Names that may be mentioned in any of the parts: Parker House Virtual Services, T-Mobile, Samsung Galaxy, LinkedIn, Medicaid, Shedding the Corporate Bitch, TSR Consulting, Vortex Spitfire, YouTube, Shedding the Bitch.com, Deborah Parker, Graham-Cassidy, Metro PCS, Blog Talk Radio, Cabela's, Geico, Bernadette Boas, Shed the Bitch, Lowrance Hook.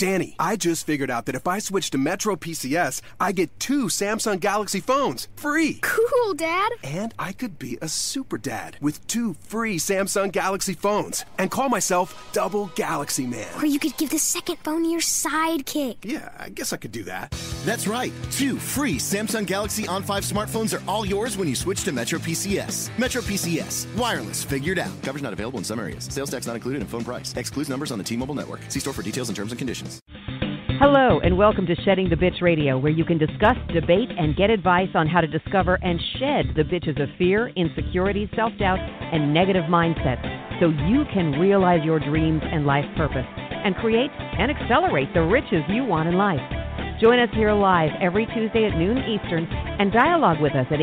Danny, I just figured out that if I switch to Metro PCS, I get 2 Samsung Galaxy phones free. Cool, Dad. And I could be a super dad with 2 free Samsung Galaxy phones and call myself Double Galaxy Man. Or you could give the second phone to your sidekick. Yeah, I guess I could do that. That's right. 2 free Samsung Galaxy On5 smartphones are all yours when you switch to Metro PCS. Metro PCS. Wireless figured out. Coverage not available in some areas. Sales tax not included in phone price. Excludes numbers on the T-Mobile network. See store for details and terms and conditions. Hello, and welcome to Shedding the Bitch Radio, where you can discuss, debate, and get advice on how to discover and shed the bitches of fear, insecurity, self-doubt, and negative mindsets so you can realize your dreams and life purpose and create and accelerate the riches you want in life. Join us here live every Tuesday at noon Eastern and dialogue with us at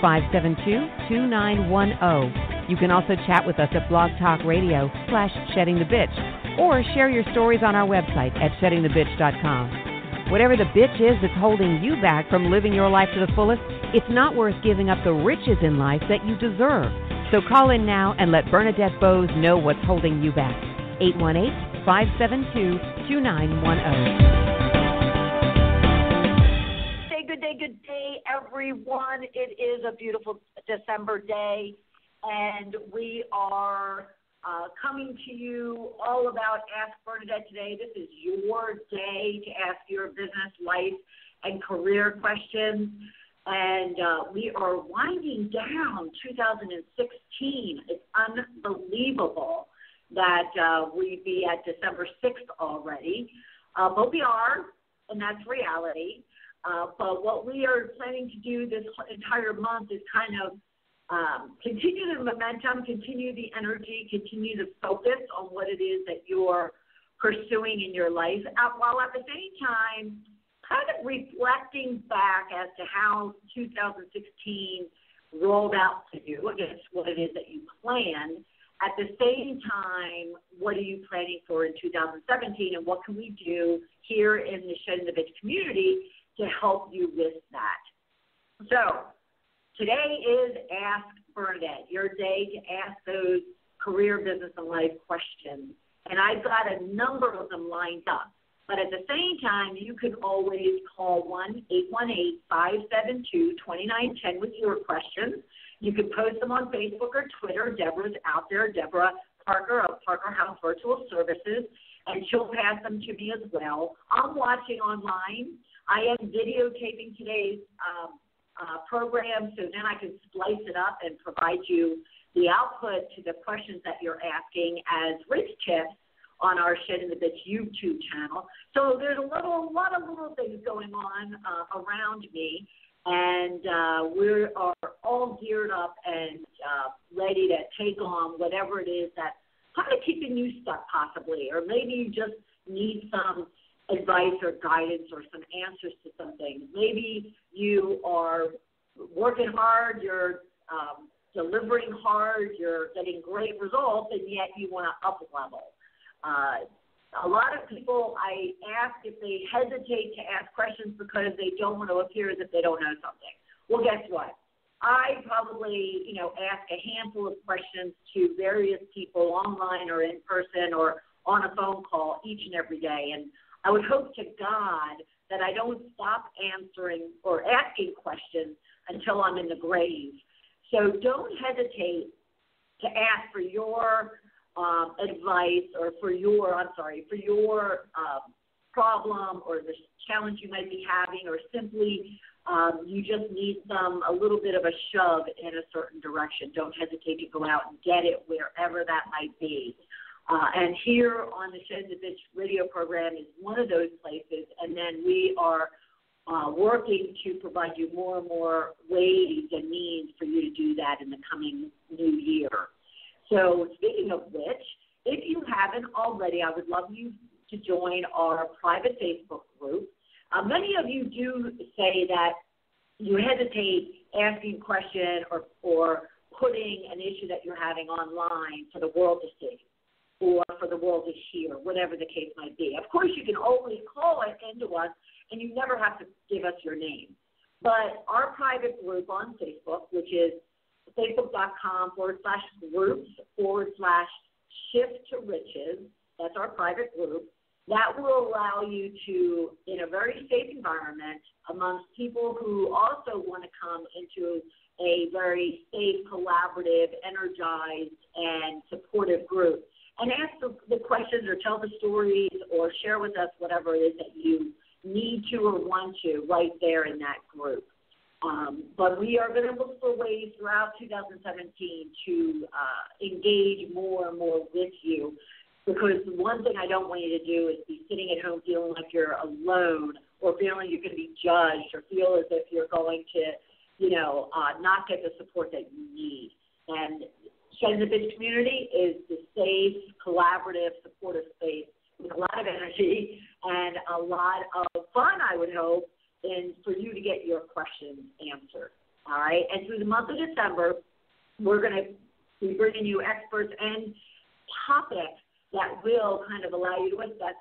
818-572-2910. You can also chat with us at blogtalkradio.com/sheddingthebitch. Or share your stories on our website at sheddingthebitch.com. Whatever the bitch is that's holding you back from living your life to the fullest, it's not worth giving up the riches in life that you deserve. So call in now and let Bernadette Boas know what's holding you back. 818-572-2910. Good day, everyone. It is a beautiful December day, and we are coming to you all about Ask Bernadette today. This is your day to ask your business, life, and career questions. And we are winding down 2016. It's unbelievable that we'd be at December 6th already. But we are, and that's reality. But what we are planning to do this entire month is kind of continue the momentum, continue the energy, continue to focus on what it is that you're pursuing in your life, while at the same time kind of reflecting back as to how 2016 rolled out to you against what it is that you planned. At the same time, what are you planning for in 2017, and what can we do here in the Shedding the Bitch community to help you with that? So today is Ask Bernadette, your day to ask those career, business, and life questions. And I've got a number of them lined up. But at the same time, you can always call 1-818-572-2910 with your questions. You can post them on Facebook or Twitter. Deborah's out there, Deborah Parker of Parker House Virtual Services, and she'll pass them to me as well. I'm watching online. I am videotaping today's program, so then I can splice it up and provide you the output to the questions that you're asking as rich tips on our Shedding the Bitch YouTube channel. So there's a lot of little things going on around me, and we are all geared up and ready to take on whatever it is that's kind of keeping you stuck possibly, or maybe you just need some advice or guidance or some answers to some things. Maybe you are working hard, you're delivering hard, you're getting great results, and yet you want to up-level. A lot of people I ask if they hesitate to ask questions because they don't want to appear as if they don't know something. Well, guess what? I probably, ask a handful of questions to various people online or in person or on a phone call each and every day, and I would hope to God that I don't stop answering or asking questions until I'm in the grave. So don't hesitate to ask for your advice or for your problem or the challenge you might be having, or simply you just need a little bit of a shove in a certain direction. Don't hesitate to go out and get it wherever that might be. And here on the Shedding the Bitch radio program is one of those places, and then we are working to provide you more and more ways and means for you to do that in the coming new year. So speaking of which, if you haven't already, I would love you to join our private Facebook group. Many of you do say that you hesitate asking a question or putting an issue that you're having online for the world to see, or for the world to hear, whatever the case might be. Of course, you can always call it into us, and you never have to give us your name. But our private group on Facebook, which is facebook.com/groups/shift-to-riches, that's our private group. That will allow you to, in a very safe environment, amongst people who also want to come into a very safe, collaborative, energized, and supportive group, and ask the questions or tell the stories or share with us whatever it is that you need to or want to right there in that group. But we are going to look for ways throughout 2017 to engage more and more with you, because one thing I don't want you to do is be sitting at home feeling like you're alone or feeling you're going to be judged or feel as if you're going to, you know, not get the support that you need. And Shedding the Bitch community is the safe, collaborative, supportive space with a lot of energy and a lot of fun, I would hope, and for you to get your questions answered, all right? And through the month of December, we're going to be bringing you experts and topics that will kind of allow you to assess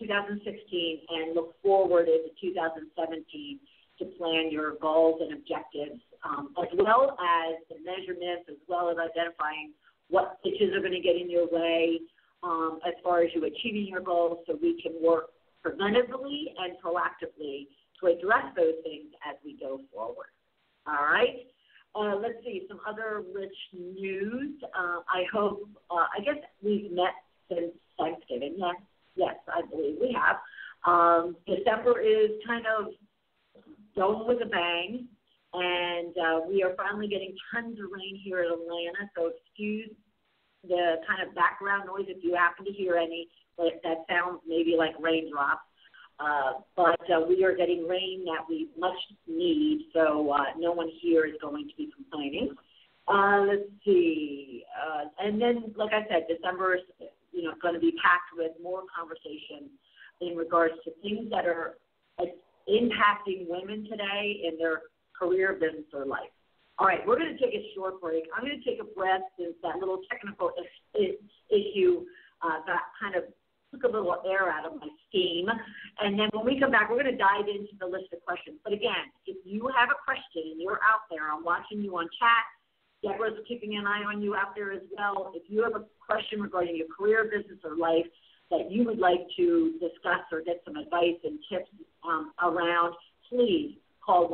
2016 and look forward into 2017 to plan your goals and objectives, as well as the measurements, as well as identifying what pitches are going to get in your way as far as you achieving your goals, so we can work preventively and proactively to address those things as we go forward. All right? Let's see, some other rich news. I hope, I guess we've met since Thanksgiving. Yes, I believe we have. December is kind of going with a bang, and we are finally getting tons of rain here in Atlanta, so excuse the kind of background noise if you happen to hear any, like that sounds maybe like raindrops. But we are getting rain that we much need, so no one here is going to be complaining. Let's see. And then, like I said, December is, you know, going to be packed with more conversation in regards to things that are impacting women today in their career, business, or life. All right, we're going to take a short break. I'm going to take a breath since that little technical issue got kind of took a little air out of my steam. And then when we come back, we're going to dive into the list of questions. But again, if you have a question and you're out there, I'm watching you on chat. Deborah's keeping an eye on you out there as well. If you have a question regarding your career, business, or life that you would like to discuss or get some advice and tips around, please call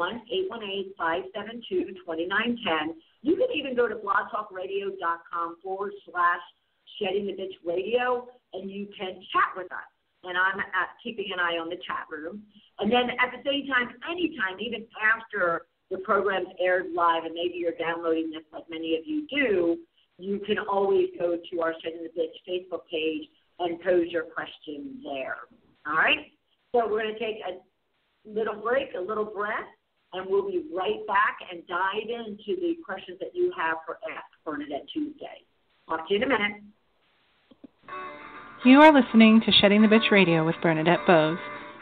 1-818-572-2910. You can even go to blogtalkradio.com/Shedding the Bitch Radio, and you can chat with us. And I'm keeping an eye on the chat room. And then at the same time, anytime, even after the program's aired live, and maybe you're downloading this like many of you do, you can always go to our Shedding the Bitch Facebook page and pose your question there. All right? So we're going to take a little break, a little breath, and we'll be right back and dive into the questions that you have for Ask Bernadette Tuesday. Talk to you in a minute. You are listening to Shedding the Bitch Radio with Bernadette Boas.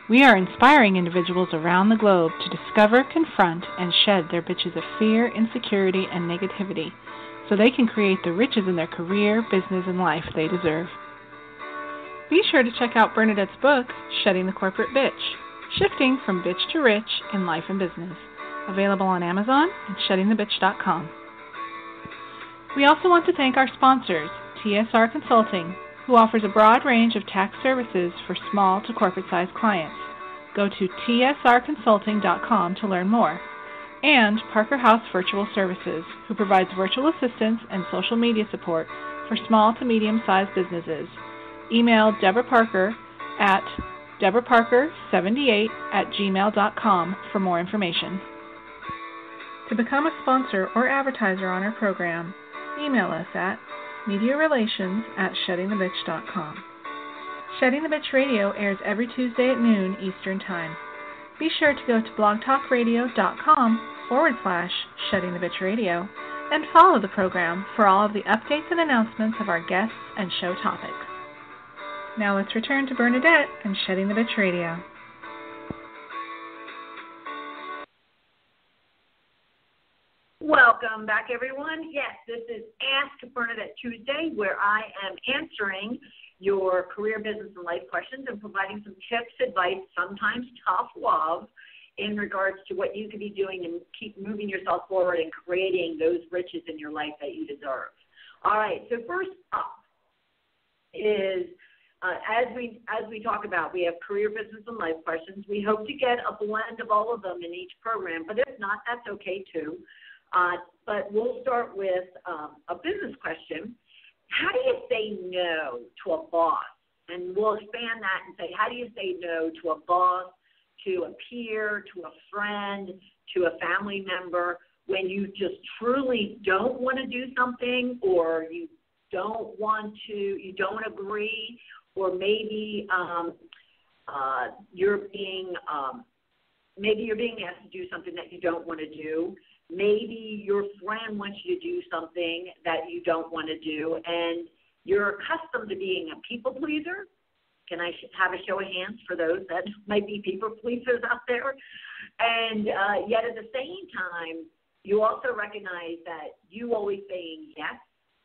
We are inspiring individuals around the globe to discover, confront, and shed their bitches of fear, insecurity, and negativity so they can create the riches in their career, business, and life they deserve. Be sure to check out Bernadette's book, Shedding the Corporate Bitch, Shifting from Bitch to Rich in Life and Business, available on Amazon and sheddingthebitch.com. We also want to thank our sponsors, TSR Consulting, who offers a broad range of tax services for small to corporate-sized clients. Go to tsrconsulting.com to learn more. And Parker House Virtual Services, who provides virtual assistance and social media support for small to medium-sized businesses. Email Deborah Parker at deborahparker78@gmail.com for more information. To become a sponsor or advertiser on our program, email us at mediarelations@sheddingthebitch.com. Shedding the Bitch Radio airs every Tuesday at noon Eastern Time. Be sure to go to blogtalkradio.com/Shedding the Bitch Radio and follow the program for all of the updates and announcements of our guests and show topics. Now let's return to Bernadette and Shedding the Bitch Radio. Welcome back, everyone. Yes, this is Ask Bernadette Tuesday, where I am answering your career, business, and life questions and providing some tips, advice, sometimes tough love, in regards to what you could be doing and keep moving yourself forward and creating those riches in your life that you deserve. All right, so first up is As we talk about, we have career, business, and life questions. We hope to get a blend of all of them in each program, but if not, that's okay too. But we'll start with a business question. How do you say no to a boss? And we'll expand that and say, how do you say no to a boss, to a peer, to a friend, to a family member when you just truly don't want to do something, or you don't agree, or maybe you're being asked to do something that you don't want to do. Maybe your friend wants you to do something that you don't want to do, and you're accustomed to being a people pleaser. Can I have a show of hands for those that might be people pleasers out there? And yet at the same time, you also recognize that you always saying yes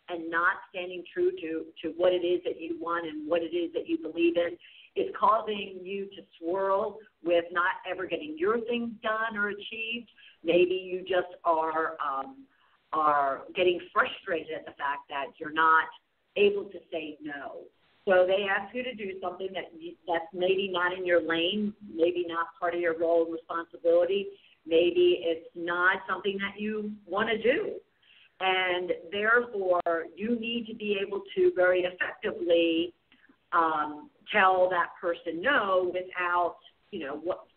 and not standing true to what it is that you want and what it is that you believe in is causing you to swirl with not ever getting your things done or achieved. Maybe you just are getting frustrated at the fact that you're not able to say no. So they ask you to do something that's maybe not in your lane, maybe not part of your role and responsibility, maybe it's not something that you want to do. And therefore, you need to be able to very effectively tell that person no without,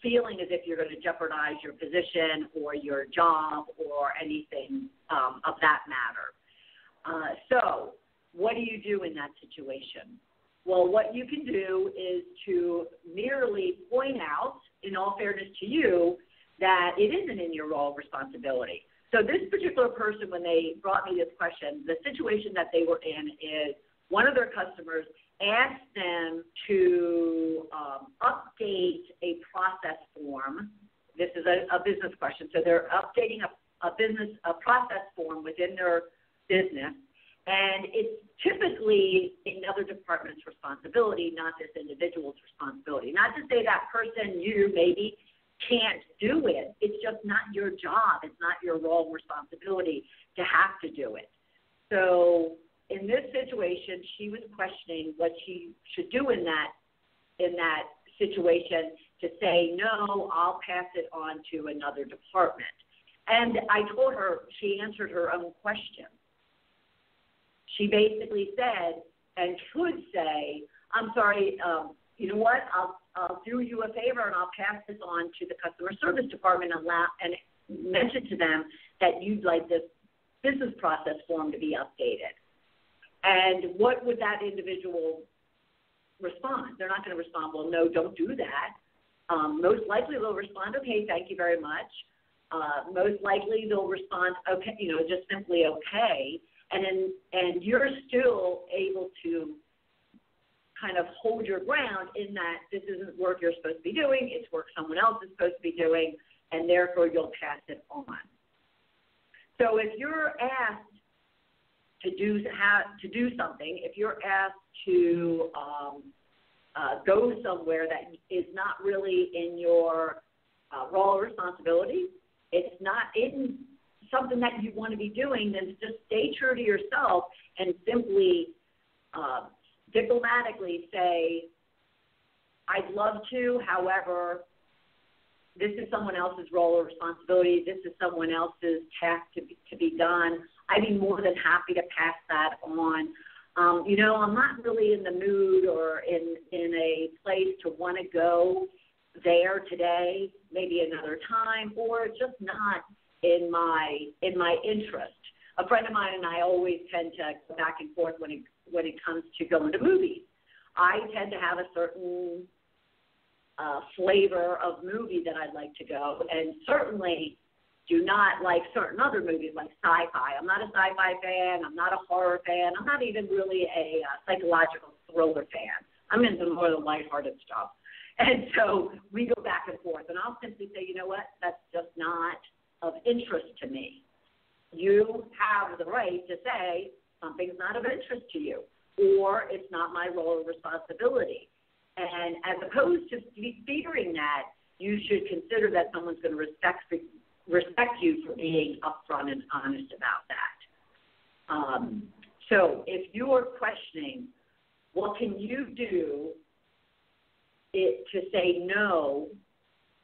feeling as if you're going to jeopardize your position or your job or anything of that matter. So what do you do in that situation? Well, what you can do is to merely point out, in all fairness to you, that it isn't in your role of responsibility. So this particular person, when they brought me this question, the situation that they were in is one of their customers asked them to update a process form. This is a business question. So they're updating a process form within their business, and it's typically another department's responsibility, not this individual's responsibility. Not to say that person, you maybe, can't do it. It's just not your job. It's not your role and responsibility to have to do it. So in this situation, she was questioning what she should do in that situation to say, no, I'll pass it on to another department. And I told her she answered her own question. She basically said and could say, I'm sorry, you know what, I'll do you a favor and I'll pass this on to the customer service department and mention to them that you'd like this business process form to be updated. And what would that individual respond? They're not going to respond, well, no, don't do that. Most likely they'll respond, okay, thank you very much. Most likely they'll respond, okay, just simply okay. And you're still able to kind of hold your ground in that this isn't work you're supposed to be doing, it's work someone else is supposed to be doing, and therefore you'll pass it on. So if you're asked to do something, if you're asked to go somewhere that is not really in your role or responsibility, it's not in something that you want to be doing, then just stay true to yourself and simply diplomatically say, I'd love to, however, this is someone else's role or responsibility. This is someone else's task to be done. I'd be more than happy to pass that on. I'm not really in the mood or in a place to want to go there today, maybe another time, or just not in my interest. A friend of mine and I always tend to go back and forth when it comes to going to movies. I tend to have a certain flavor of movie that I'd like to go, and certainly do not like certain other movies like sci-fi. I'm not a sci-fi fan. I'm not a horror fan. I'm not even really a psychological thriller fan. I'm into more of the lighthearted stuff. And so we go back and forth, and I'll simply say, you know what, that's just not of interest to me. You have the right to say something's not of interest to you, or it's not my role or responsibility. And as opposed to fearing that, you should consider that someone's going to respect you for being upfront and honest about that. So if you are questioning What can you do to say no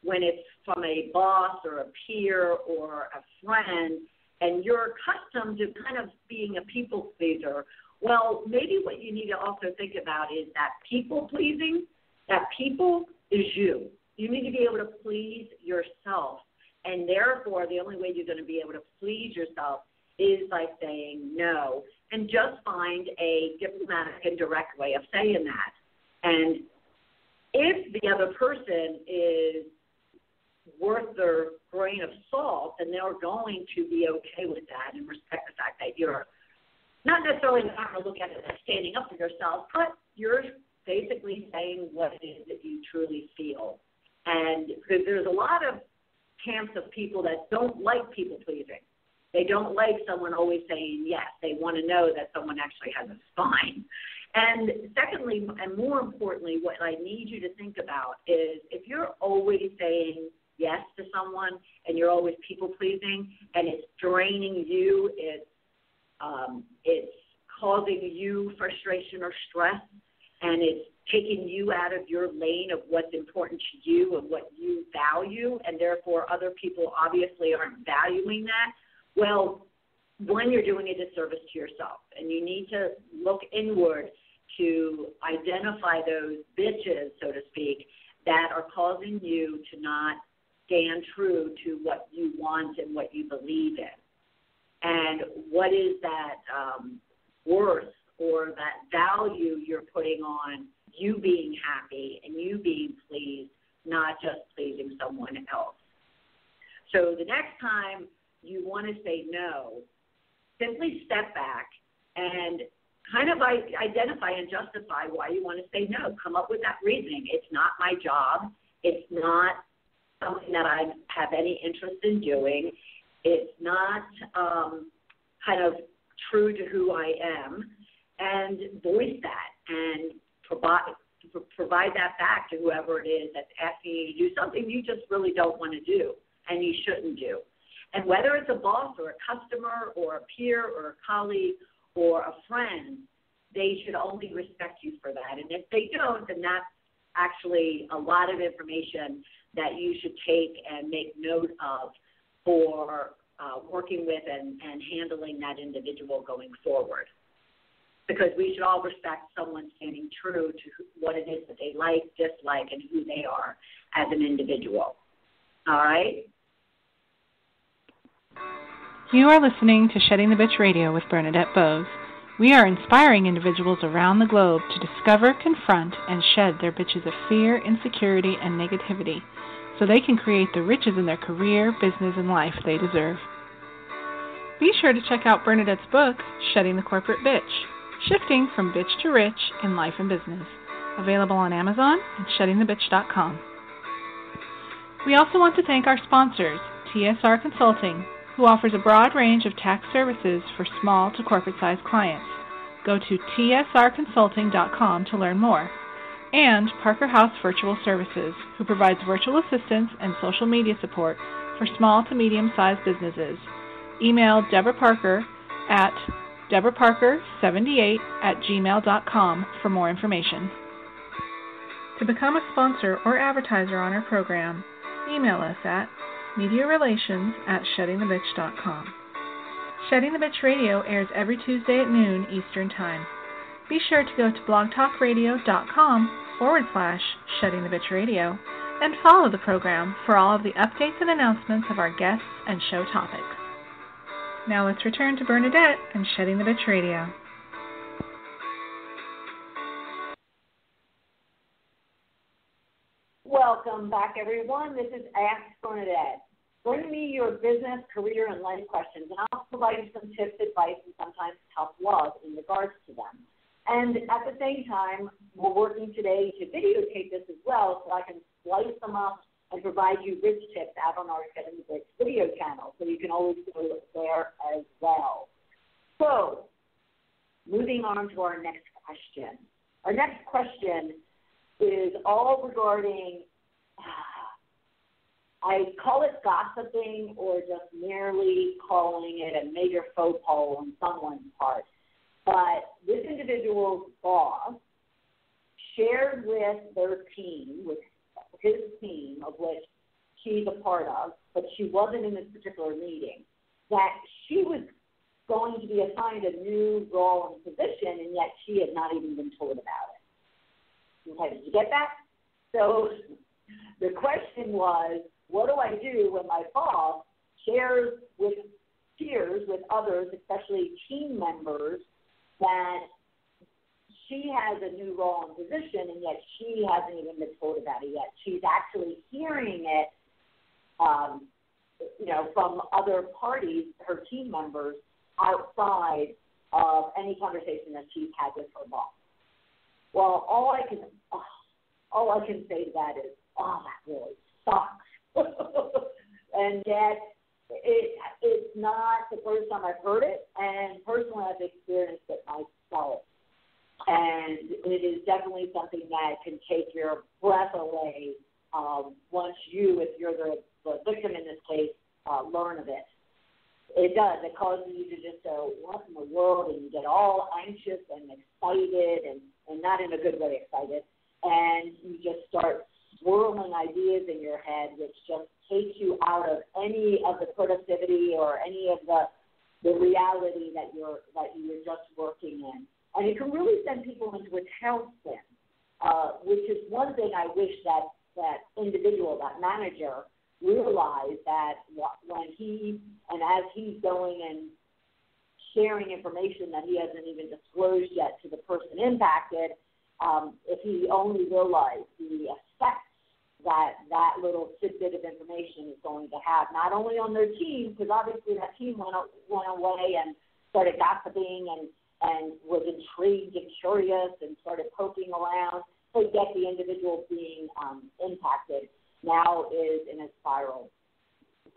when it's from a boss or a peer or a friend and you're accustomed to kind of being a people pleaser? Well, maybe what you need to also think about is that people pleasing, that people is you. You need to be able to please yourself. And therefore, the only way you're going to be able to please yourself is by saying no. And just find a diplomatic and direct way of saying that. And if the other person is worth their grain of salt, then they're going to be okay with that and respect the fact that you're not necessarily not going to look at it as standing up for yourself, but you're basically saying what it is that you truly feel. And because there's a lot of camps of people that don't like people pleasing. They don't like someone always saying yes. They want to know that someone actually has a spine. And secondly, and more importantly, what I need you to think about is if you're always saying yes to someone and you're always people pleasing and it's draining you, it's causing you frustration or stress, and it's taking you out of your lane of what's important to you and what you value, and therefore other people obviously aren't valuing that, well, one, you're doing a disservice to yourself, and you need to look inward to identify those bitches, so to speak, that are causing you to not stand true to what you want and what you believe in. And what is that worth or that value you're putting on you being happy and you being pleased, not just pleasing someone else. So the next time you want to say no, simply step back and kind of identify and justify why you want to say no. Come up with that reasoning. It's not my job. It's not something that I have any interest in doing. It's not kind of true to who I am, and voice that and provide that back to whoever it is that's asking you to do something you just really don't want to do and you shouldn't do. And whether it's a boss or a customer or a peer or a colleague or a friend, they should only respect you for that. And if they don't, then that's actually a lot of information that you should take and make note of for working with and handling that individual going forward. Because we should all respect someone standing true to what it is that they like, dislike, and who they are as an individual. All right? You are listening to Shedding the Bitch Radio with Bernadette Boas. We are inspiring individuals around the globe to discover, confront, and shed their bitches of fear, insecurity, and negativity, so they can create the riches in their career, business, and life they deserve. Be sure to check out Bernadette's book, Shedding the Corporate Bitch, Shifting from Bitch to Rich in Life and Business, available on Amazon and sheddingthebitch.com. We also want to thank our sponsors, TSR Consulting, who offers a broad range of tax services for small to corporate-sized clients. Go to tsrconsulting.com to learn more. And Parker House Virtual Services, who provides virtual assistance and social media support for small to medium-sized businesses. Email Deborah Parker at deborahparker78@gmail.com for more information. To become a sponsor or advertiser on our program, email us at mediarelations@sheddingthebitch.com. Shedding the Bitch Radio airs every Tuesday at noon Eastern Time. Be sure to go to blogtalkradio.com/sheddingthebitchradio and follow the program for all of the updates and announcements of our guests and show topics. Now let's return to Bernadette and Shedding the Bitch Radio. Welcome back, everyone. This is Ask Bernadette. Bring me your business, career, and life questions, and I'll provide you some tips, advice, and sometimes tough love in regards to them. And at the same time, we're working today to videotape this as well so I can slice them up and provide you rich tips out on our Shedding the Bitch video channel, so you can always go there as well. So, moving on to our next question. Our next question is all regarding, I call it gossiping or just merely calling it a major faux pas on someone's part. But this individual's boss shared with their team, with his team, of which she's a part of, but she wasn't in this particular meeting, that she was going to be assigned a new role and position, and yet she had not even been told about it. Okay, did you get that? So the question was, what do I do when my boss shares with peers, with others, especially team members, that she has a new role and position, and yet she hasn't even been told about it yet? She's actually hearing it, from other parties, her team members, outside of any conversation that she's had with her boss. Well, all I can say to that is, oh, that really sucks. And yet, it's not the first time I've heard it, and personally, I've experienced it myself. And it is definitely something that can take your breath away once you, if you're the victim in this case, learn of it. It does. It causes you to just go, what in the world? And you get all anxious and excited, and not in a good way excited. And you just start swirling ideas in your head, which just takes you out of any of the productivity or any of the reality that you're just working in. And it can really send people into a tailspin, which is one thing I wish that individual, that manager, realized that when he, and as he's going and sharing information that he hasn't even disclosed yet to the person impacted, if he only realized the effects that little tidbit of information is going to have, not only on their team, because obviously that team went away and started gossiping and was intrigued and curious and started poking around, but yet the individual being impacted now is in a spiral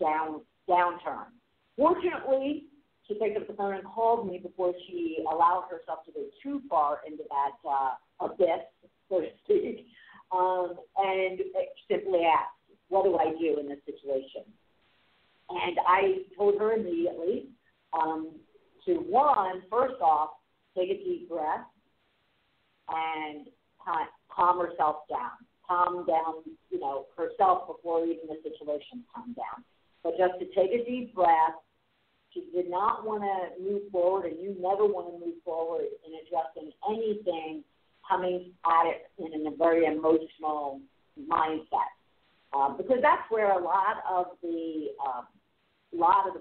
downturn. Fortunately, she picked up the phone and called me before she allowed herself to go too far into that abyss, so to speak, and simply asked, what do I do in this situation? And I told her immediately, first off, take a deep breath and calm herself down. Calm down, herself before even the situation calmed down. But just to take a deep breath. She did not want to move forward, and you never want to move forward in addressing anything coming at it in a very emotional mindset, because that's where a lot of the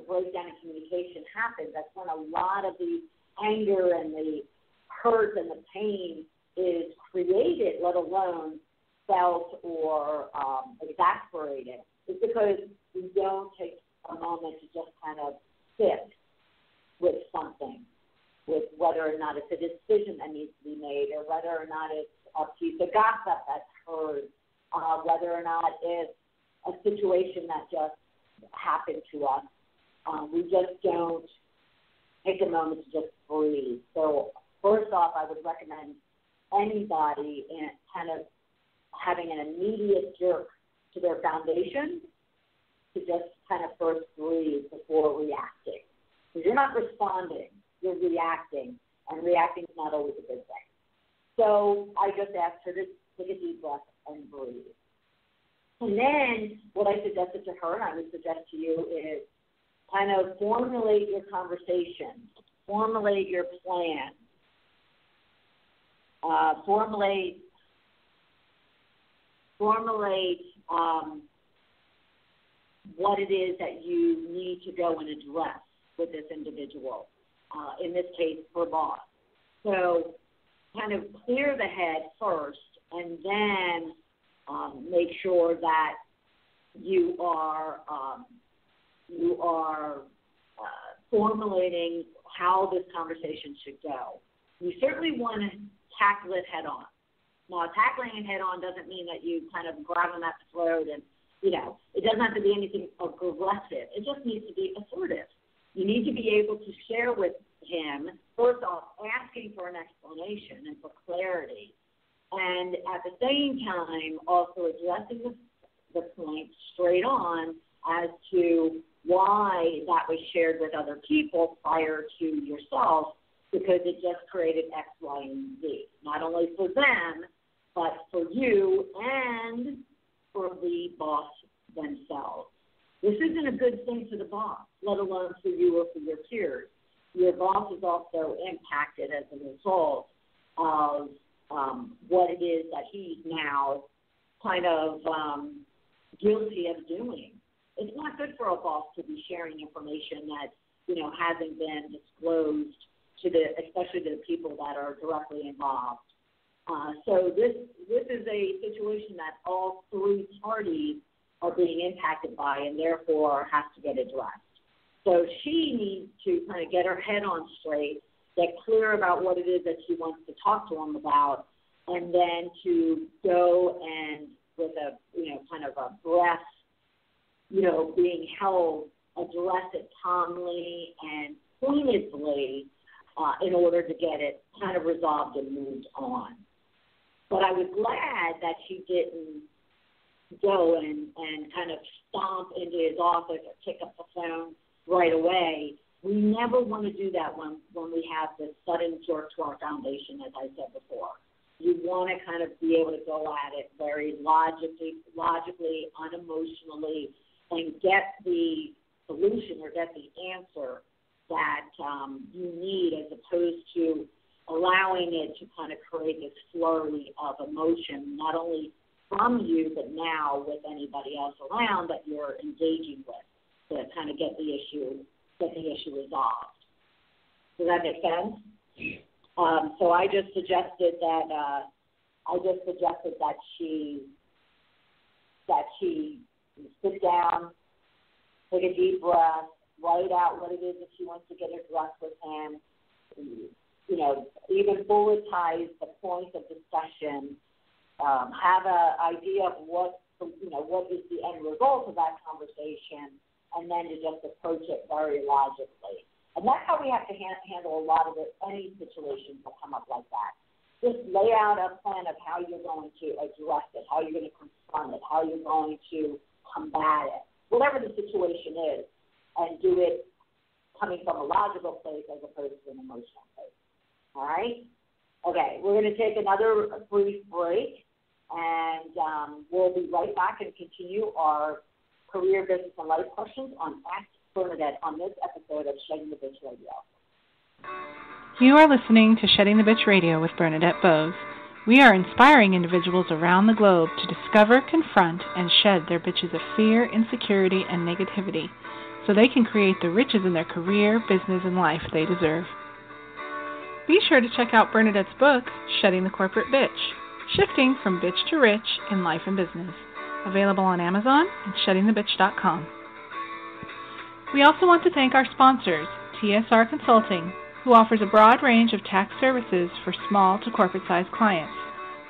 breakdown in communication happens. That's when a lot of the anger and the hurt and the pain is created, let alone felt or exasperated. It's because we don't take a moment to just kind of sit with something, with whether or not it's a decision that needs to be made, or whether or not it's a piece of gossip that's heard, whether or not it's a situation that just happened to us. We just don't take a moment to just breathe. So first off, I would recommend anybody kind of having an immediate jerk to their foundation to just kind of first breathe before reacting. Because you're not responding, you're reacting, and reacting is not always a good thing. So I just asked her to take a deep breath and breathe. And then what I suggested to her, and I would suggest to you, is kind of formulate your conversation, formulate your plan, formulate what it is that you need to go and address with this individual, in this case, her boss. So kind of clear the head first, and then make sure that you are formulating how this conversation should go. You certainly want to tackle it head on. Now, tackling it head on doesn't mean that you kind of grab them at the throat and, it doesn't have to be anything aggressive. It just needs to be assertive. You need to be able to share with him, first off, asking for an explanation and for clarity, and at the same time also addressing the point straight on as to why that was shared with other people prior to yourself, because it just created X, Y, and Z, not only for them, but for you and for the boss themselves. This isn't a good thing for the boss, let alone for you or for your peers. Your boss is also impacted as a result of what it is that he's now kind of guilty of doing. It's not good for a boss to be sharing information that, you know, hasn't been disclosed to the, especially to the people that are directly involved. So this is a situation that all three parties are being impacted by, and therefore has to get addressed. So she needs to kind of get her head on straight, get clear about what it is that she wants to talk to him about, and then to go and with a, you know, kind of a breath, you know, being held, address it calmly and pointedly in order to get it kind of resolved and moved on. But I was glad that she didn't go and kind of stomp into his office or pick up the phone right away. We never want to do that when we have this sudden jerk to our foundation, as I said before. You want to kind of be able to go at it very logically, unemotionally, and get the solution or get the answer that you need, as opposed to allowing it to kind of create this flurry of emotion, not only from you, but now with anybody else around that you're engaging with, to kind of get the issue resolved. Does that make sense? So I just suggested that she sit down, take a deep breath, write out what it is that she wants to get addressed with him. You know, even bulletize the points of discussion. Have an idea of what is the end result of that conversation, and then to just approach it very logically. And that's how we have to handle a lot of any situations that come up like that. Just lay out a plan of how you're going to address it, how you're going to confront it, how you're going to combat it, whatever the situation is, and do it coming from a logical place as opposed to an emotional place. All right? Okay, we're going to take another brief break, and we'll be right back and continue our career, business, and life questions on Ask Bernadette on this episode of Shedding the Bitch Radio. You are listening to Shedding the Bitch Radio with Bernadette Boas. We are inspiring individuals around the globe to discover, confront, and shed their bitches of fear, insecurity, and negativity so they can create the riches in their career, business, and life they deserve. Be sure to check out Bernadette's book, Shedding the Corporate Bitch, Shifting from Bitch to Rich in Life and Business, available on Amazon and sheddingthebitch.com. We also want to thank our sponsors, TSR Consulting, who offers a broad range of tax services for small to corporate-sized clients.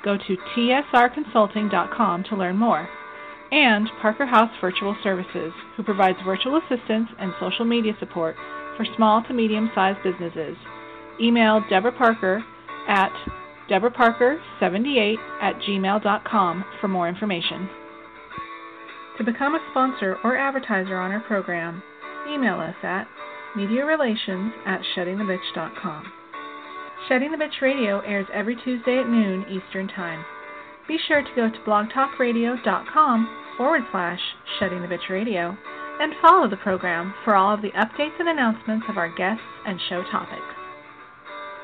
Go to tsrconsulting.com to learn more. And Parker House Virtual Services, who provides virtual assistance and social media support for small to medium-sized businesses. Email Deborah Parker at deborahparker78@gmail.com for more information. To become a sponsor or advertiser on our program, email us at mediarelations@sheddingthebitch.com. Shedding the Bitch Radio airs every Tuesday at noon Eastern Time. Be sure to go to blogtalkradio.com/Shedding the Bitch Radio and follow the program for all of the updates and announcements of our guests and show topics.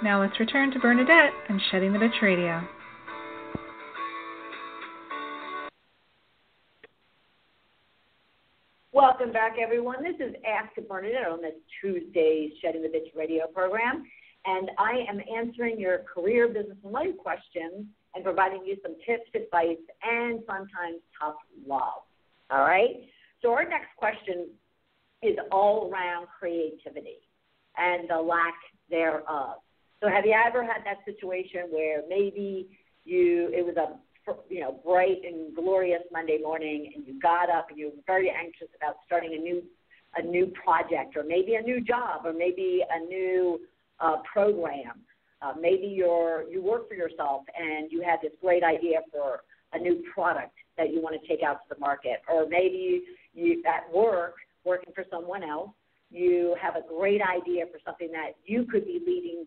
Now let's return to Bernadette and Shedding the Bitch Radio. Welcome back, everyone. This is Ask Bernadette on this Tuesday's Shedding the Bitch Radio program, and I am answering your career, business, and life questions and providing you some tips, advice, and sometimes tough love. All right? So our next question is all around creativity and the lack thereof. So have you ever had that situation where maybe it was a bright and glorious Monday morning, and you got up and you were very anxious about starting a new project, or maybe a new job, or maybe a new program. Maybe you work for yourself and you had this great idea for a new product that you want to take out to the market, or maybe you at work working for someone else, you have a great idea for something that you could be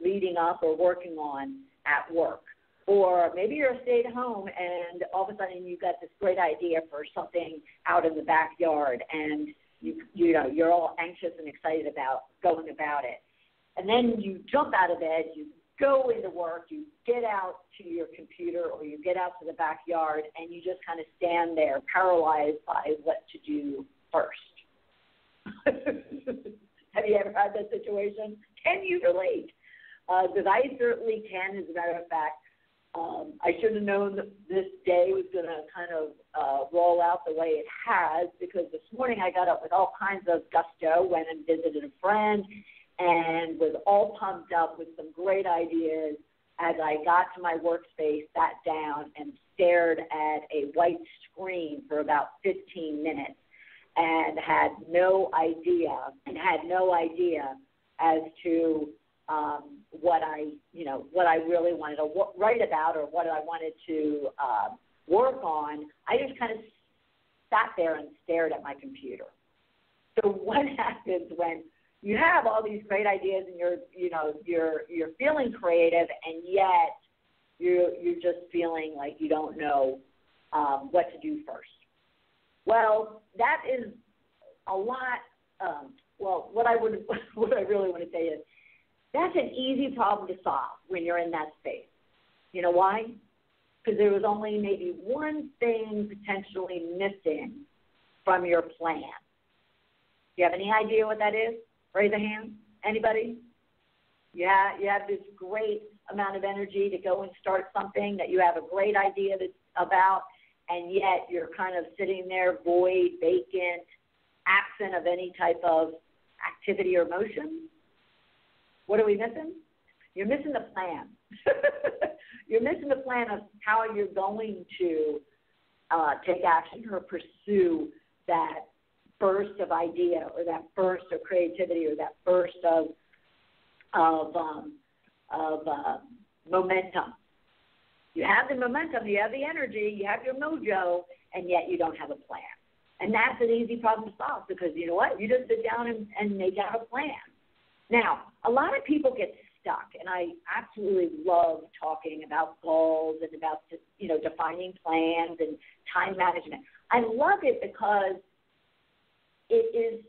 leading up or working on at work. Or maybe you're a stay-at-home and all of a sudden you've got this great idea for something out in the backyard and, you know, you're all anxious and excited about going about it. And then you jump out of bed, you go into work, you get out to your computer or you get out to the backyard and you just kind of stand there paralyzed by what to do first. Have you ever had that situation? Can you relate? Because I certainly can, as a matter of fact. I should have known that this day was going to kind of roll out the way it has, because this morning I got up with all kinds of gusto, went and visited a friend, and was all pumped up with some great ideas. As I got to my workspace, sat down, and stared at a white screen for about 15 minutes and had no idea as to what I really wanted to write about or what I wanted to work on. I just kind of sat there and stared at my computer. So what happens when you have all these great ideas and you're feeling creative and yet you're just feeling like you don't know what to do first? Well, that is a lot. What I really want to say is, that's an easy problem to solve when you're in that space. You know why? Because there was only maybe one thing potentially missing from your plan. Do you have any idea what that is? Raise a hand. Anybody? Yeah, you have this great amount of energy to go and start something that you have a great idea about, and yet you're kind of sitting there void, vacant, absent of any type of activity or motion. What are we missing? You're missing the plan. You're missing the plan of how you're going to take action or pursue that burst of idea or that burst of creativity or that burst of momentum. You have the momentum, you have the energy, you have your mojo, and yet you don't have a plan. And that's an easy problem to solve because, you know what, you just sit down and make out a plan. Now, a lot of people get stuck, and I absolutely love talking about goals and about, you know, defining plans and time management. I love it because it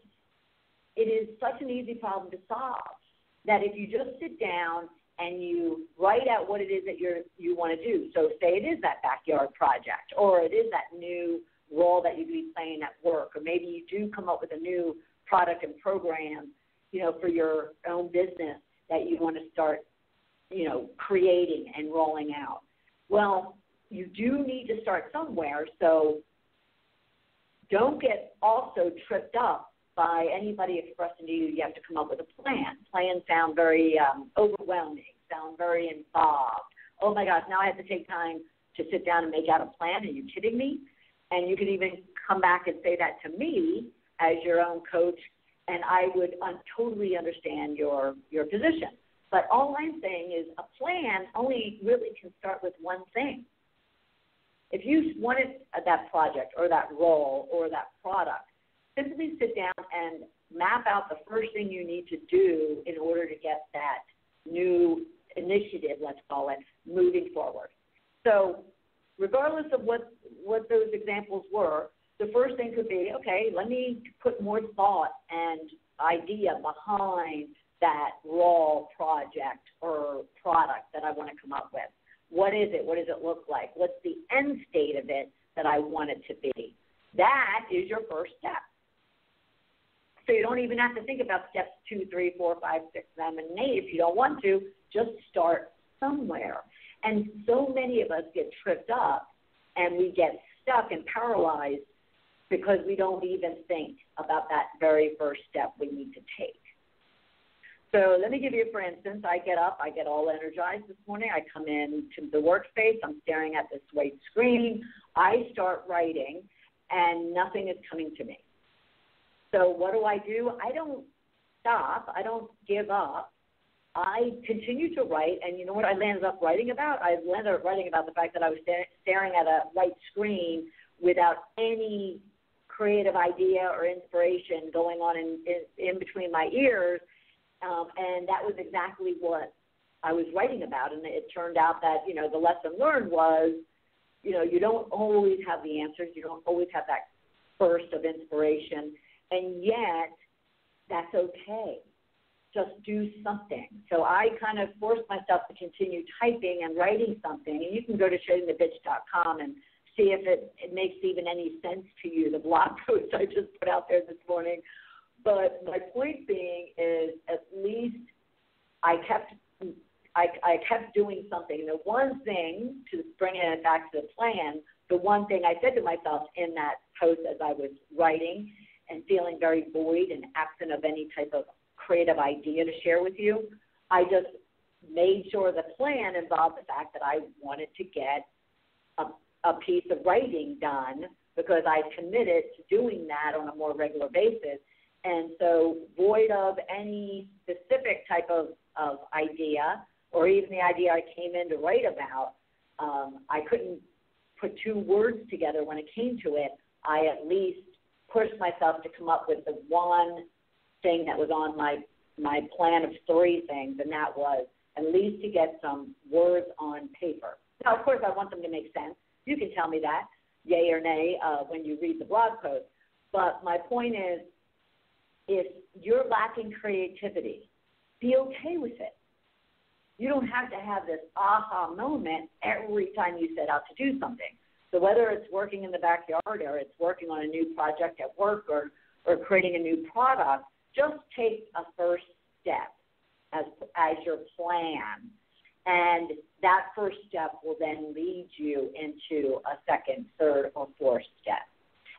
is such an easy problem to solve that if you just sit down and you write out what it is that you want to do. So say it is that backyard project, or it is that new role that you'd be playing at work, or maybe you do come up with a new product and program, you know, for your own business that you want to start, you know, creating and rolling out. Well, you do need to start somewhere, so don't get also tripped up by anybody expressing to you you have to come up with a plan. Plans sound very overwhelming, sound very involved. Oh, my gosh, now I have to take time to sit down and make out a plan. Are you kidding me? And you can even come back and say that to me as your own coach, and I would totally understand your position. But all I'm saying is a plan only really can start with one thing. If you wanted that project or that role or that product, simply sit down and map out the first thing you need to do in order to get that new initiative, let's call it, moving forward. So regardless of what those examples were, the first thing could be, okay, let me put more thought and idea behind that raw project or product that I want to come up with. What is it? What does it look like? What's the end state of it that I want it to be? That is your first step. So you don't even have to think about steps 2, 3, 4, 5, 6, 7, and 8 if you don't want to. Just start somewhere. And so many of us get tripped up and we get stuck and paralyzed because we don't even think about that very first step we need to take. So let me give you, for instance, I get up, I get all energized this morning, I come into the workspace, I'm staring at this white screen, I start writing, and nothing is coming to me. So what do? I don't stop, I don't give up, I continue to write, and you know what I landed up writing about? I landed up writing about the fact that I was staring at a white screen without any creative idea or inspiration going on in between my ears, and that was exactly what I was writing about. And it turned out that, you know, the lesson learned was, you know, you don't always have the answers. You don't always have that burst of inspiration. And yet, that's okay. Just do something. So I kind of forced myself to continue typing and writing something. And you can go to sheddingthebitch.com and see if it makes even any sense to you, the blog post I just put out there this morning. But my point being is, at least I kept doing something. And the one thing, to bring it back to the plan, the one thing I said to myself in that post as I was writing and feeling very void and absent of any type of creative idea to share with you, I just made sure the plan involved the fact that I wanted to get a piece of writing done, because I committed to doing that on a more regular basis. And so, void of any specific type of idea, or even the idea I came in to write about, I couldn't put two words together when it came to it. I at least pushed myself to come up with the one thing that was on my plan of three things, and that was at least to get some words on paper. Now, of course, I want them to make sense. You can tell me that, yay or nay, when you read the blog post. But my point is, if you're lacking creativity, be okay with it. You don't have to have this aha moment every time you set out to do something. So whether it's working in the backyard, or it's working on a new project at work, or creating a new product, just take a first step as your plan. And that first step will then lead you into a second, third, or fourth step.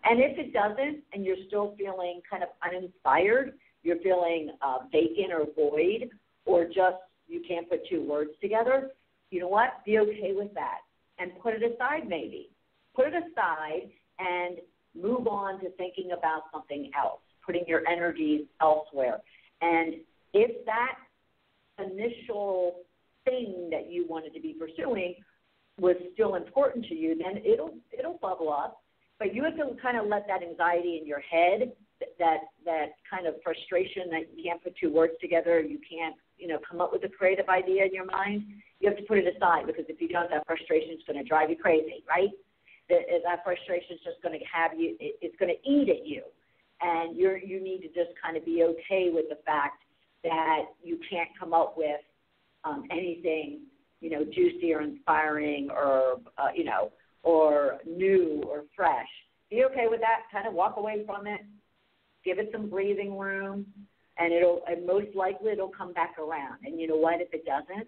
And if it doesn't, and you're still feeling kind of uninspired, you're feeling vacant or void, or just you can't put two words together, you know what? Be okay with that and put it aside maybe. Put it aside and move on to thinking about something else, putting your energies elsewhere. And if that initial thing that you wanted to be pursuing was still important to you, then it'll bubble up. But you have to kind of let that anxiety in your head, that kind of frustration that you can't put two words together, you can't, you know, come up with a creative idea in your mind. You have to put it aside, because if you don't, that frustration is going to drive you crazy, right? That frustration is just going to have you, it's going to eat at you. And you need to just kind of be okay with the fact that you can't come up with anything, you know, juicy or inspiring or, you know, or new or fresh. Be okay with that. Kind of walk away from it. Give it some breathing room, and most likely it'll come back around. And you know what? If it doesn't,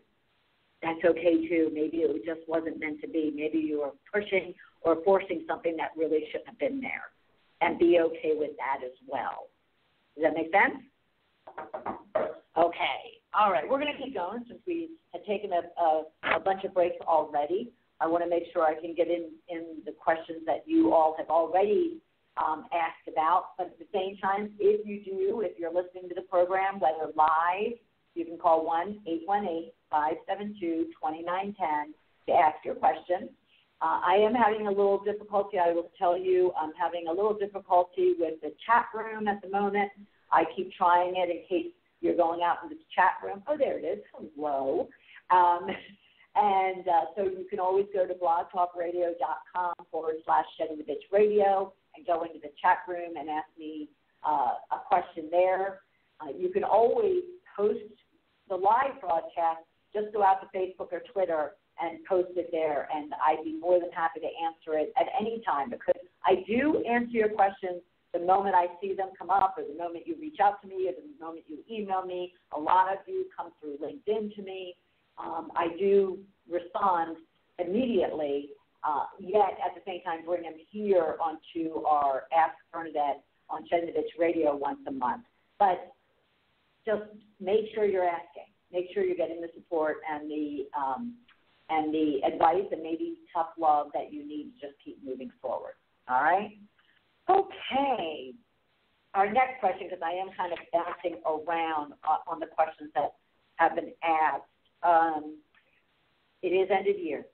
that's okay too. Maybe it just wasn't meant to be. Maybe you were pushing or forcing something that really shouldn't have been there. And be okay with that as well. Does that make sense? Okay. All right. We're going to keep going, since we had taken a bunch of breaks already. I want to make sure I can get in the questions that you all have already asked about. But at the same time, if you're listening to the program, whether live, you can call 1-818-572-2910 to ask your question. I am having a little difficulty, I will tell you. I'm having a little difficulty with the chat room at the moment. I keep trying it in case you're going out into the chat room. Oh, there it is. Hello. And so you can always go to blogtalkradio.com/sheddingthebitchradio and go into the chat room and ask me a question there. You can always post the live broadcast. Just go out to Facebook or Twitter and post it there, and I'd be more than happy to answer it at any time, because I do answer your questions the moment I see them come up, or the moment you reach out to me, or the moment you email me. A lot of you come through LinkedIn to me. I do respond immediately, yet at the same time bring them here onto our Ask Bernadette on Shedding the Bitch Radio once a month. But just make sure you're asking. Make sure you're getting the support and the advice and maybe tough love that you need to just keep moving forward. All right? Okay. Our next question, because I am kind of bouncing around on the questions that have been asked. It is end of year.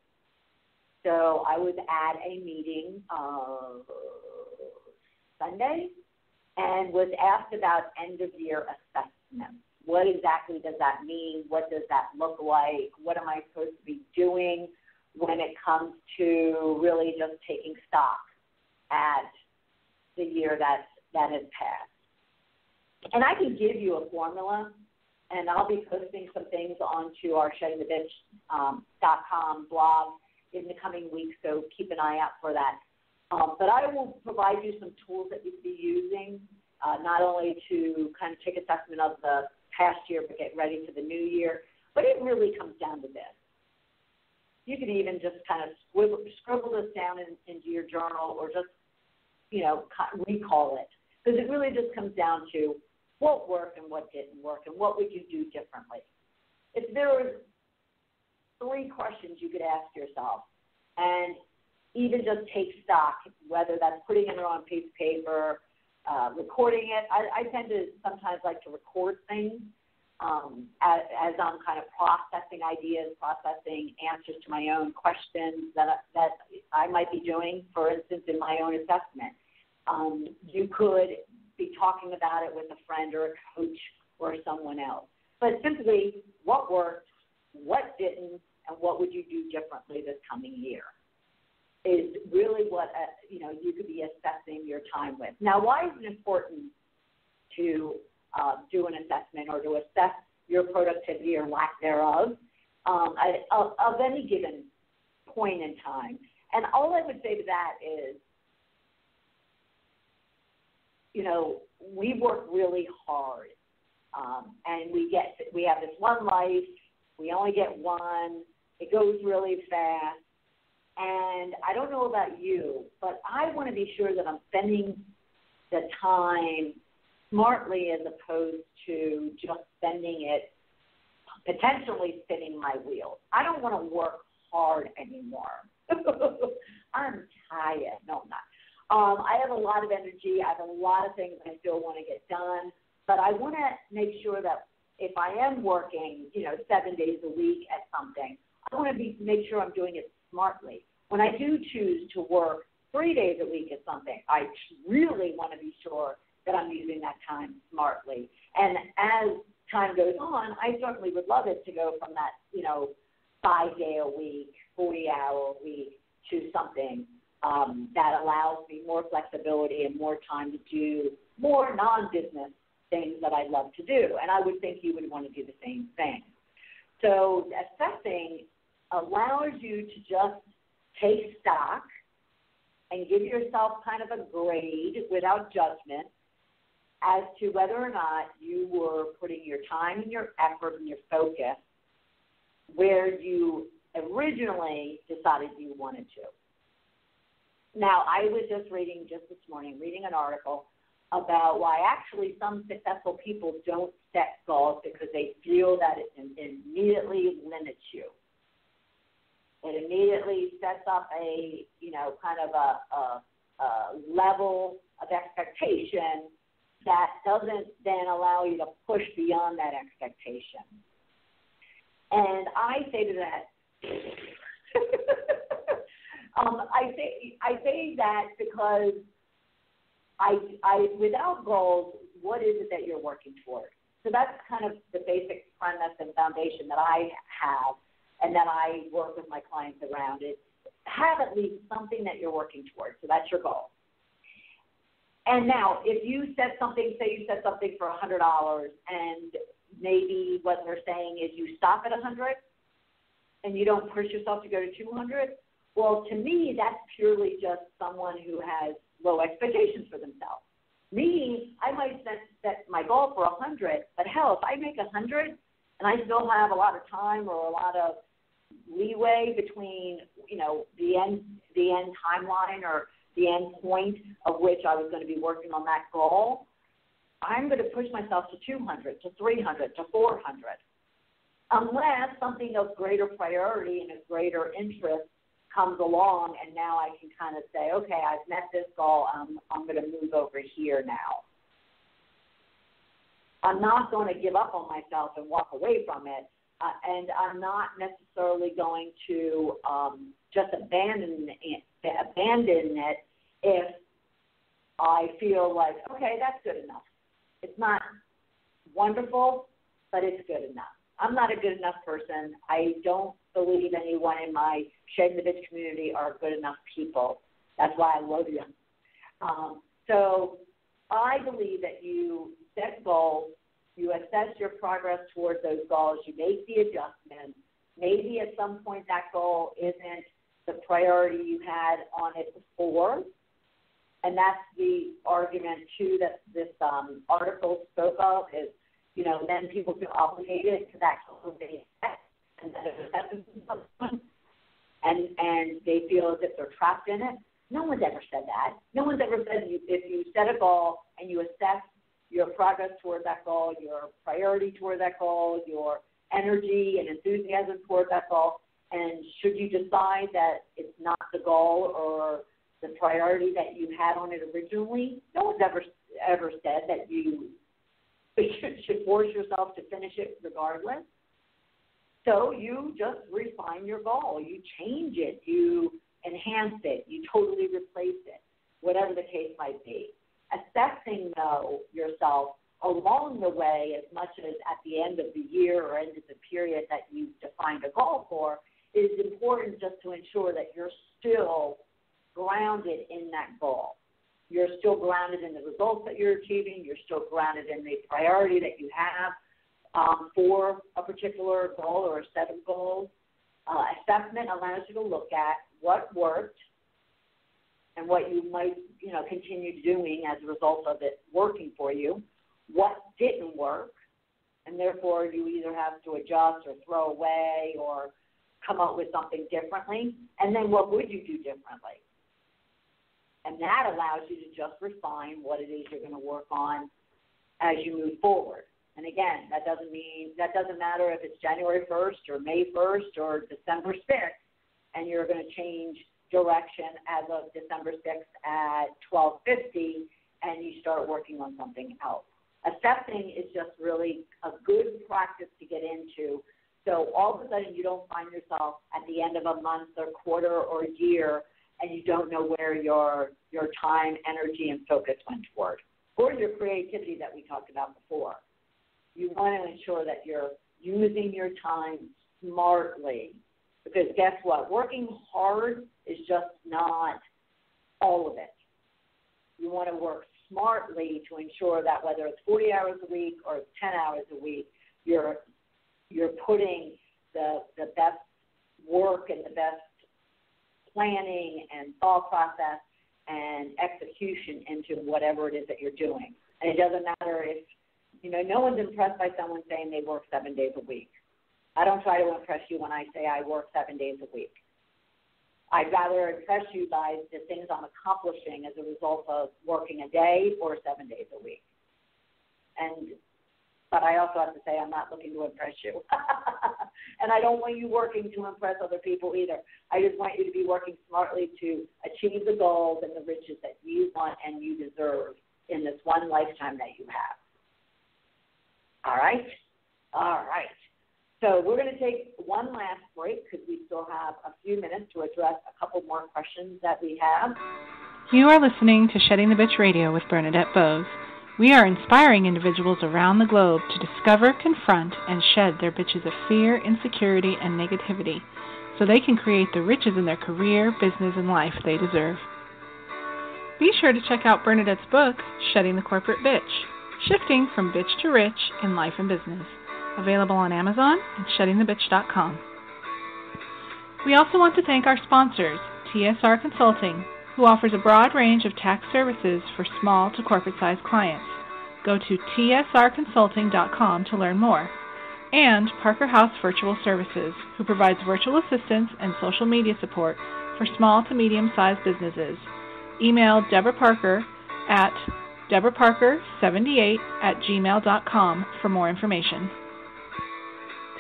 So I was at a meeting Sunday and was asked about end of year assessments. What exactly does that mean? What does that look like? What am I supposed to be doing when it comes to really just taking stock at the year that has passed? And I can give you a formula, and I'll be posting some things onto our sheddingthebitch.com blog in the coming weeks, so keep an eye out for that. But I will provide you some tools that you can be using, not only to kind of take assessment of the past year but get ready for the new year. But it really comes down to this. You could even just kind of scribble this down into your journal, or just, recall it. Because it really just comes down to what worked and what didn't work, and what would you do differently. If there was 3 questions you could ask yourself, and even just take stock, whether that's putting it on a piece of paper, recording it. I tend to sometimes like to record things as I'm kind of processing ideas, processing answers to my own questions that I might be doing, for instance, in my own assessment. You could be talking about it with a friend or a coach or someone else. But simply, what worked, what didn't, and what would you do differently this coming year is really what you could be assessing your time with. Now, why is it important to do an assessment, or to assess your productivity or lack thereof of any given point in time? And all I would say to that is, we work really hard, and we have this one life. We only get one. It goes really fast. And I don't know about you, but I want to be sure that I'm spending the time smartly, as opposed to just spending it, potentially spinning my wheels. I don't want to work hard anymore. I'm tired. No, I'm not. I have a lot of energy. I have a lot of things I still want to get done. But I want to make sure that if I am working, 7 days a week at something, I want to make sure I'm doing it smartly. When I do choose to work 3 days a week at something, I really want to be sure that I'm using that time smartly. And as time goes on, I certainly would love it to go from that, 5 day a week, 40-hour a week to something that allows me more flexibility and more time to do more non-business things that I love to do. And I would think you would want to do the same thing. So assessing allows you to just take stock and give yourself kind of a grade without judgment as to whether or not you were putting your time and your effort and your focus where you originally decided you wanted to. Now, I was just this morning, reading an article about why actually some successful people don't set goals because they feel that it immediately limits you. It immediately sets up a, kind of a level of expectation that doesn't then allow you to push beyond that expectation. And I say to that, I say that because I without goals, what is it that you're working toward? So that's kind of the basic premise and foundation that I have, and that I work with my clients around it. Have at least something that you're working towards. So that's your goal. And now, if you set something, say you set something for $100, and maybe what they're saying is you stop at 100 and you don't push yourself to go to 200, well, to me, that's purely just someone who has low expectations for themselves. Me, I might set my goal for 100, but hell, if I make 100 and I still have a lot of time or a lot of leeway between, the end timeline or the end point of which I was going to be working on that goal, I'm going to push myself to 200, to 300, to 400, unless something of greater priority and a greater interest comes along, and now I can kind of say, okay, I've met this goal, I'm going to move over here now. I'm not going to give up on myself and walk away from it, and I'm not necessarily going to just abandon it if I feel like, okay, that's good enough. It's not wonderful, but it's good enough. I'm not a good enough person. I don't believe anyone in my Shedding the Bitch community are good enough people. That's why I love them. So I believe that you set goals, you assess your progress towards those goals, you make the adjustments. Maybe at some point that goal isn't the priority you had on it before, and that's the argument, too, that this article spoke of is, you know, then people feel obligated to that goal they set, and that it happens to someone, and they feel as if they're trapped in it. No one's ever said that. No one's ever said if you set a goal and you assess your progress toward that goal, your priority toward that goal, your energy and enthusiasm toward that goal, and should you decide that it's not the goal or the priority that you had on it originally, no one's ever said that you should force yourself to finish it regardless. So you just refine your goal. You change it. You enhance it. You totally replace it, whatever the case might be. Assessing, though, yourself along the way as much as at the end of the year or end of the period that you've defined a goal for is important just to ensure that you're still grounded in that goal. You're still grounded in the results that you're achieving. You're still grounded in the priority that you have for a particular goal or a set of goals. Assessment allows you to look at what worked and what you might, you know, continue doing as a result of it working for you, what didn't work, and therefore you either have to adjust or throw away or come up with something differently, and then what would you do differently? And that allows you to just refine what it is you're going to work on as you move forward. And again, that doesn't matter if it's January 1st or May 1st or December 6th, and you're going to change direction as of December 6th at 12:50, and you start working on something else. Assessing is just really a good practice to get into. So all of a sudden you don't find yourself at the end of a month or quarter or year and you don't know where your time, energy, and focus went toward, or your creativity that we talked about before. You want to ensure that you're using your time smartly because guess what? Working hard is just not all of it. You want to work smartly to ensure that whether it's 40 hours a week or 10 hours a week, you're putting the best work and the best planning and thought process and execution into whatever it is that you're doing. And it doesn't matter if, you know, no one's impressed by someone saying they work 7 days a week. I don't try to impress you when I say I work 7 days a week. I'd rather impress you by the things I'm accomplishing as a result of working a day or 7 days a week. But I also have to say I'm not looking to impress you. And I don't want you working to impress other people either. I just want you to be working smartly to achieve the goals and the riches that you want and you deserve in this one lifetime that you have. All right? All right. So we're going to take one last break because we still have a few minutes to address a couple more questions that we have. You are listening to Shedding the Bitch Radio with Bernadette Boas. We are inspiring individuals around the globe to discover, confront, and shed their bitches of fear, insecurity, and negativity so they can create the riches in their career, business, and life they deserve. Be sure to check out Bernadette's book, Shedding the Corporate Bitch, Shifting from Bitch to Rich in Life and Business, available on Amazon and sheddingthebitch.com. We also want to thank our sponsors, TSR Consulting, who offers a broad range of tax services for small to corporate-sized clients. Go to tsrconsulting.com to learn more. And Parker House Virtual Services, who provides virtual assistance and social media support for small to medium-sized businesses. Email Deborah Parker at deborahparker78@gmail.com for more information.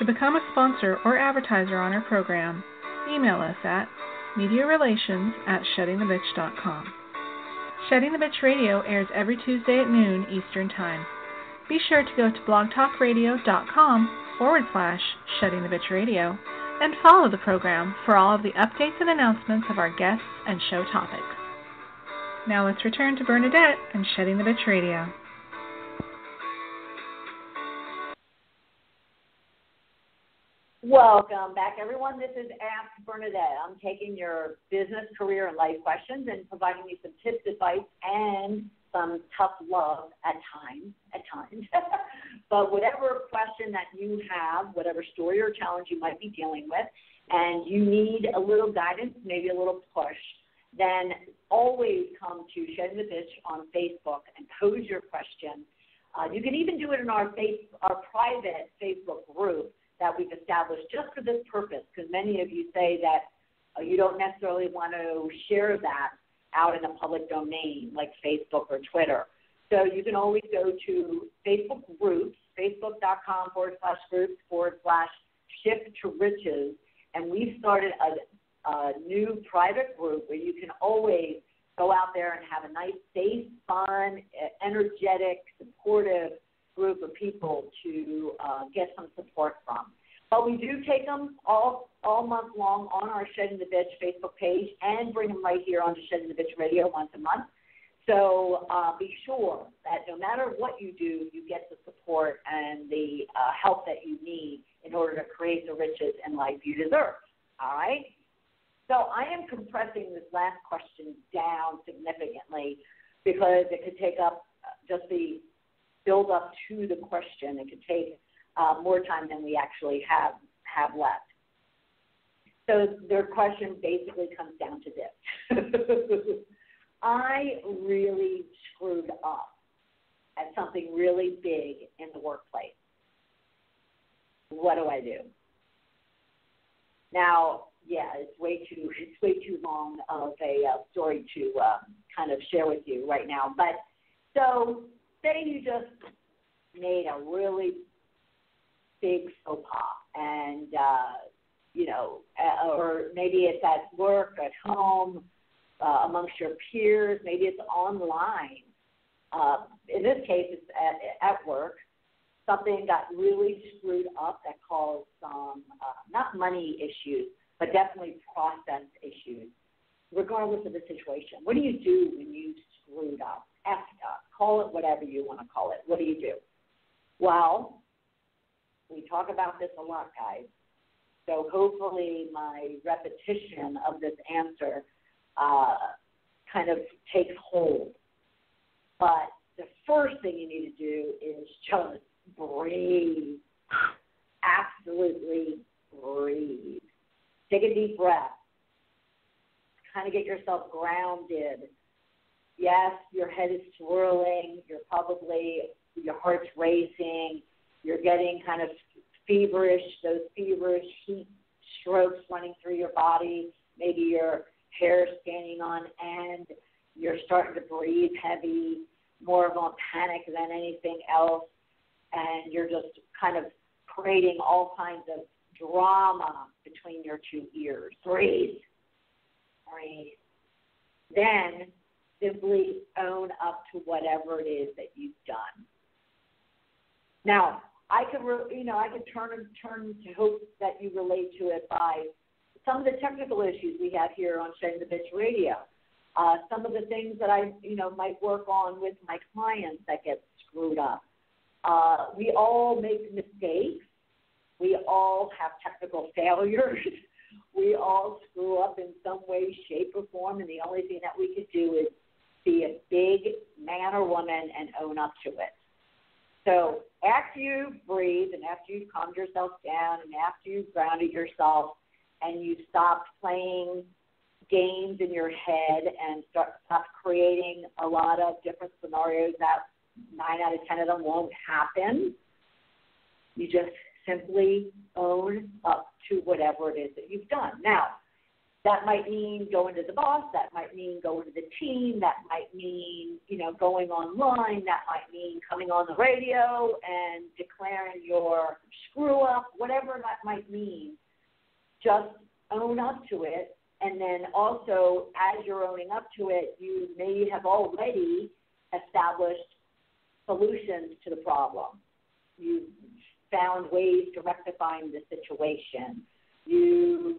To become a sponsor or advertiser on our program, email us at MediaRelations@SheddingTheBitch.com. Shedding the Bitch Radio airs every Tuesday at noon Eastern Time. Be sure to go to blogtalkradio.com/SheddingTheBitchRadio and follow the program for all of the updates and announcements of our guests and show topics. Now let's return to Bernadette and Shedding the Bitch Radio. Welcome back, everyone. This is Ask Bernadette. I'm taking your business, career, and life questions and providing you some tips, advice, and some tough love at times. But whatever question that you have, whatever story or challenge you might be dealing with, and you need a little guidance, maybe a little push, then always come to Shedding the Bitch on Facebook and pose your question. You can even do it in our private Facebook group that we've established just for this purpose, because many of you say that you don't necessarily want to share that out in the public domain like Facebook or Twitter. So you can always go to Facebook groups, facebook.com/groups/shift-to-riches, and we've started a new private group where you can always go out there and have a nice, safe, fun, energetic, supportive group of people to get some support from. But we do take them all month long on our Shedding the Bitch Facebook page and bring them right here onto Shedding the Bitch Radio once a month. So be sure that no matter what you do, you get the support and the help that you need in order to create the riches and life you deserve. All right? So I am compressing this last question down significantly because it could take up just the build up to the question. It could take more time than we actually have left. So their question basically comes down to this. I really screwed up at something really big in the workplace. What do I do? Now, yeah, it's way too long of a story to kind of share with you right now. But so say you just made a really big faux pas and, or maybe it's at work, at home, amongst your peers, maybe it's online. In this case, it's at work. Something got really screwed up that caused some, not money issues, but definitely process issues, regardless of the situation. What do you do when you screwed up, effed up, call it whatever you want to call it? What do you do? Well, we talk about this a lot, guys. So hopefully my repetition of this answer kind of takes hold. But the first thing you need to do is just breathe. Absolutely breathe. Take a deep breath. Kind of get yourself grounded. Yes, your head is swirling. Your heart's racing. You're getting kind of feverish heat strokes running through your body. Maybe your hair standing on end. You're starting to breathe heavy, more of a panic than anything else. And you're just kind of creating all kinds of drama between your two ears. Breathe. Then simply own up to whatever it is that you've done. Now, I could turn to hope that you relate to it by some of the technical issues we have here on Shedding the Bitch Radio. Some of the things that I, might work on with my clients that get screwed up. We all make mistakes. We all have technical failures. We all screw up in some way, shape, or form, and the only thing that we could do is be a big man or woman and own up to it. So after you breathe and after you've calmed yourself down and after you've grounded yourself and you stop playing games in your head and stop creating a lot of different scenarios that 9 out of 10 of them won't happen, you just simply own up to whatever it is that you've done. Now, that might mean going to the boss. That might mean going to the team. That might mean, going online. That might mean coming on the radio and declaring your screw-up, whatever that might mean. Just own up to it. And then also, as you're owning up to it, you may have already established solutions to the problem. You've found ways to rectifying the situation. You've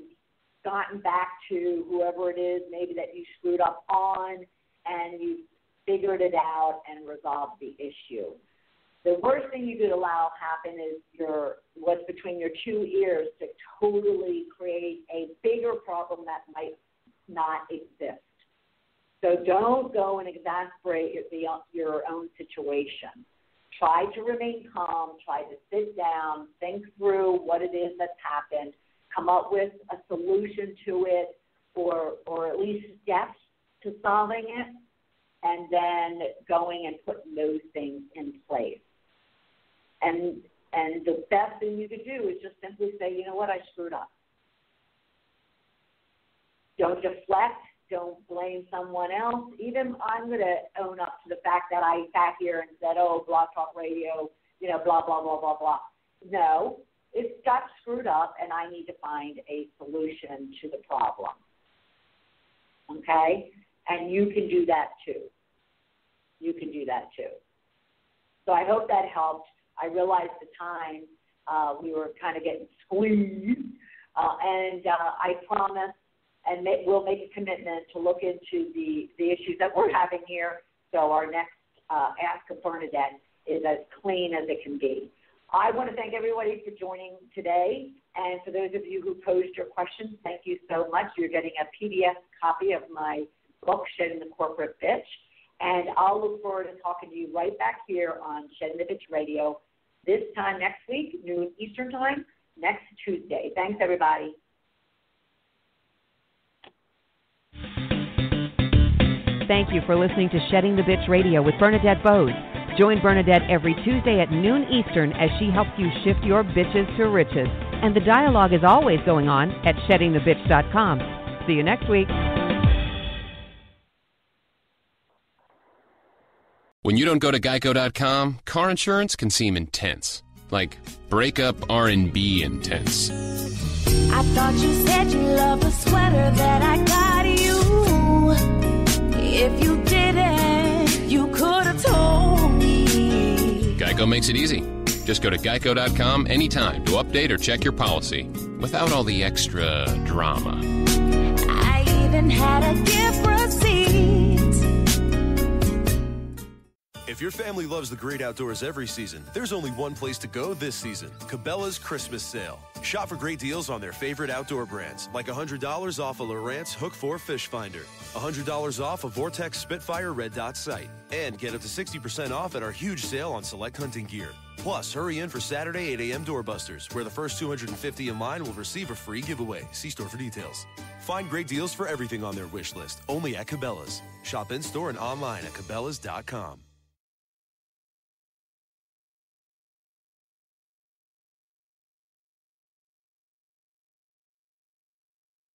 gotten back to whoever it is maybe that you screwed up on, and you've figured it out and resolved the issue. The worst thing you could allow happen is what's between your two ears to totally create a bigger problem that might not exist. So don't go and exasperate your own situation. Try to remain calm. Try to sit down, think through what it is that's happened, come up with a solution to it or at least steps to solving it, and then going and putting those things in place. And the best thing you could do is just simply say, you know what, I screwed up. Don't deflect. Don't blame someone else. Even I'm going to own up to the fact that I sat here and said, oh, Blog Talk Radio, you know, blah, blah, blah, blah, blah. No, it got screwed up, and I need to find a solution to the problem. Okay? And you can do that, too. You can do that, too. So I hope that helped. I realized the time we were kind of getting squeezed, and I promise, and we'll make a commitment to look into the issues that we're having here. So our next Ask of Bernadette is as clean as it can be. I want to thank everybody for joining today. And for those of you who posed your questions, thank you so much. You're getting a PDF copy of my book, Shedding the Corporate Bitch. And I'll look forward to talking to you right back here on Shedding the Bitch Radio this time next week, noon Eastern time, next Tuesday. Thanks, everybody. Thank you for listening to Shedding the Bitch Radio with Bernadette Boas. Join Bernadette every Tuesday at noon Eastern as she helps you shift your bitches to riches. And the dialogue is always going on at sheddingthebitch.com. See you next week. When you don't go to Geico.com, car insurance can seem intense. Like breakup R&B intense. I thought you said you loved a sweater that I got you. If you didn't, you could have told me. Geico makes it easy. Just go to geico.com anytime to update or check your policy without all the extra drama. I even had a gift receipt. If your family loves the great outdoors every season, there's only one place to go this season. Cabela's Christmas Sale. Shop for great deals on their favorite outdoor brands, like $100 off a Lowrance Hook 4 Fish Finder, $100 off a Vortex Spitfire Red Dot Sight, and get up to 60% off at our huge sale on select hunting gear. Plus, hurry in for Saturday 8 a.m. Doorbusters, where the first 250 in line will receive a free giveaway. See store for details. Find great deals for everything on their wish list, only at Cabela's. Shop in-store and online at Cabela's.com.